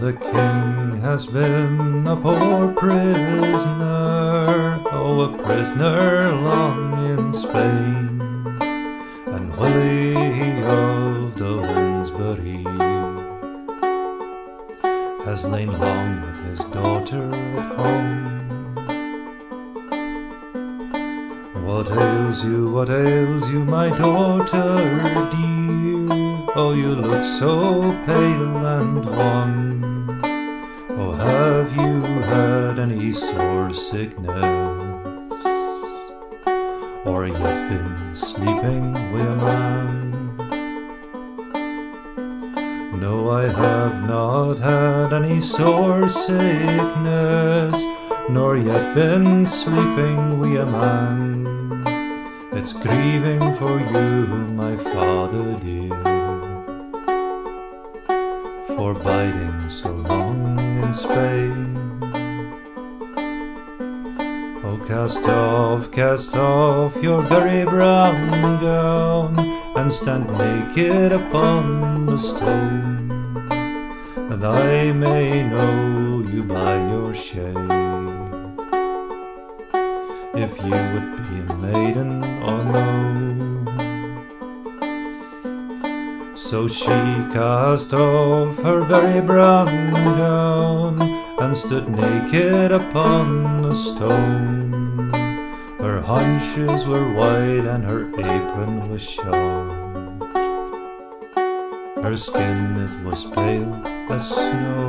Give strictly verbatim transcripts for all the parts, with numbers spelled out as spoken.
The king has been a poor prisoner, oh, a prisoner long in Spain. And Willy of the Winsbury has lain long with his daughter at home. What ails you, what ails you, my daughter dear? Oh, you look so pale and wan. Oh, have you had any sore sickness, or yet been sleeping with a man? No, I have not had any sore sickness, nor yet been sleeping with a man. It's grieving for you, my father dear, for biding so long in Spain. Oh, cast off, cast off your very brown gown, and stand naked upon the stone, and I may know you by your shade, if you would be a maiden or no. So she cast off her very brown gown, and stood naked upon the stone. Her haunches were wide and her apron was shod. Her skin, it was pale as snow.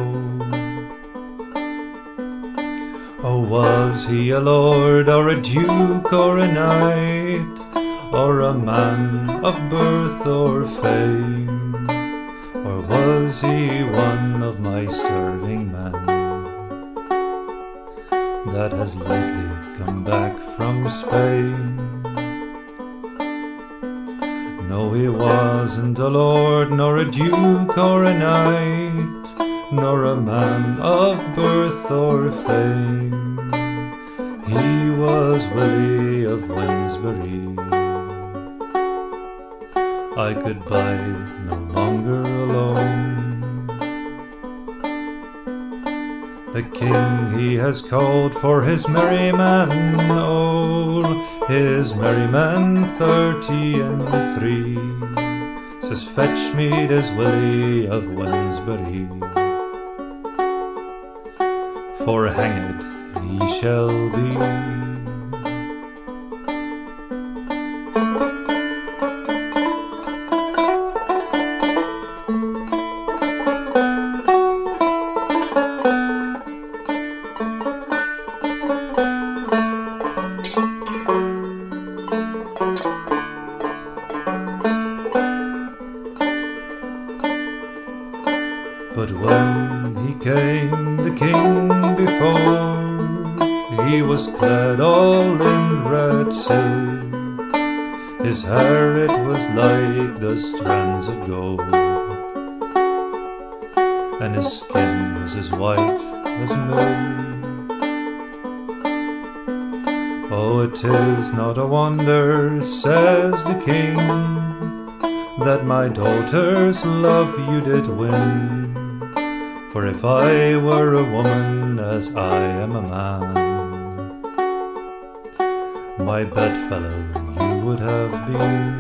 Oh, was he a lord or a duke or a knight, or a man of birth or fame, or was he one of my serving men that has lately come back from Spain? No, he wasn't a lord, nor a duke or a knight, nor a man of birth or fame. He was Willy of Winsbury. I could bide no longer alone. The king he has called for his merry men old, his merry men thirty and three. Says, fetch me this Willy of Winsbury, for hanged he shall be. But when he came, the king before, he was clad all in red silk. His hair, it was like the strands of gold, and his skin was as white as milk. Oh, it is not a wonder, says the king, that my daughter's love you did win. For if I were a woman as I am a man, my bedfellow you would have been.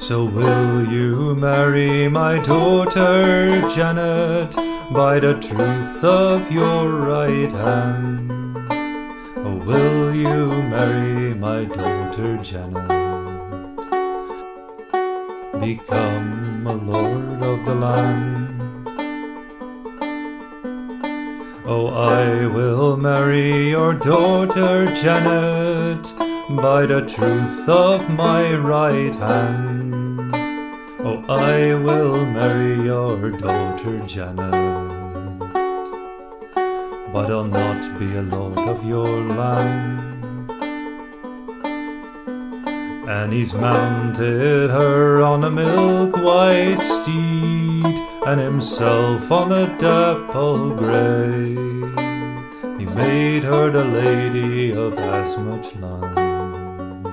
So will you marry my daughter Janet, by the truth of your right hand? Oh, will you marry my daughter Janet, become a lord of the land? Oh, I will marry your daughter Janet, by the truth of my right hand. Oh, I will marry your daughter Janet, but I'll not be a lord of your land. And he's mounted her on a milk-white steed, and himself on a dapple grey. He made her the lady of as much land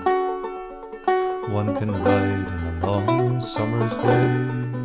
one can ride in a long summer's day.